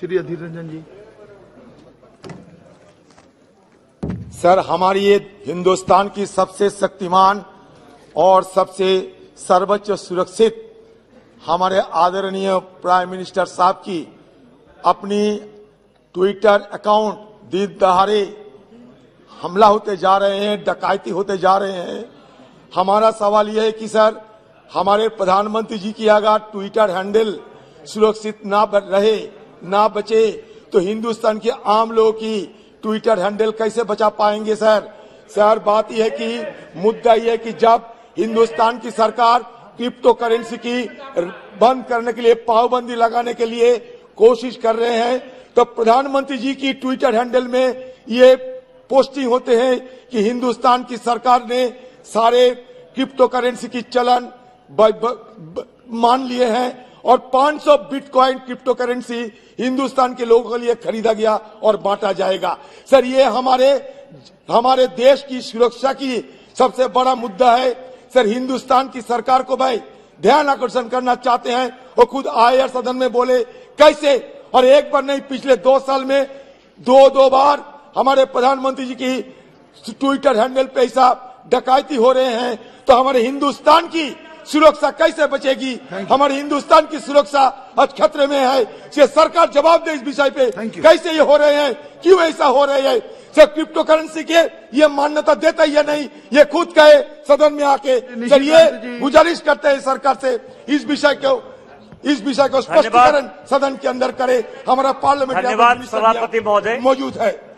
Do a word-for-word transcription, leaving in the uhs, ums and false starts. Shri Adhir Ranjan ji. Sir, हमारी ये हिंदुस्तान की सबसे शक्तिमान और सबसे सर्वोच्च सुरक्षित हमारे आदरणीय प्राइम मिनिस्टर साहब की अपनी ट्विटर अकाउंट दिन दहाड़े हमला होते जा रहे हैं, डकैती होते जा रहे हैं। हमारा सवाल यह है कि सर, हमारे प्रधानमंत्री जी की अगर ट्विटर हैंडल सुरक्षित ना रहे, ना बचे, तो हिंदुस्तान के आम लोगों की ट्विटर हैंडल कैसे बचा पाएंगे सर? सर, बात यह है कि मुद्दा यह है कि जब हिंदुस्तान की सरकार क्रिप्टो करेंसी की बंद करने के लिए, पाबंदी लगाने के लिए कोशिश कर रहे हैं, तो प्रधानमंत्री जी की ट्विटर हैंडल में ये पोस्टिंग होते हैं कि हिंदुस्तान की सरकार ने सारे क्रिप्टो करेंसी की चलन ब, ब, ब, मान लिए हैं और पाँच सौ बिटकॉइन क्रिप्टो करेंसी हिंदुस्तान के लोगों के लिए खरीदा गया और बांटा जाएगा। सर, ये हमारे हमारे देश की सुरक्षा की सबसे बड़ा मुद्दा है। सर, हिंदुस्तान की सरकार को भाई ध्यान आकर्षण करना चाहते हैं। वो खुद आए सदन में बोले कैसे, और एक बार नहीं, पिछले दो साल में दो दो बार हमारे प्रधानमंत्री जी की ट्विटर हैंडल पे ऐसा डकैती हो रहे हैं, तो हमारे हिंदुस्तान की सुरक्षा कैसे बचेगी? हमारे हिंदुस्तान की सुरक्षा आज खतरे में है। ये सरकार जवाब दे इस विषय पे, कैसे ये हो रहे हैं, क्यों ऐसा हो रहे हैं? सर, क्रिप्टो करेंसी के ये मान्यता देता ही नहीं, ये खुद कहे सदन में आके। सर, ये गुजारिश करते हैं सरकार से इस विषय को इस विषय को स्पष्टीकरण सदन के अंदर करे। हमारा पार्लियामेंट सभापति महोदय मौजूद है।